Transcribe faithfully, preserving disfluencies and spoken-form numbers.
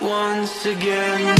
once again.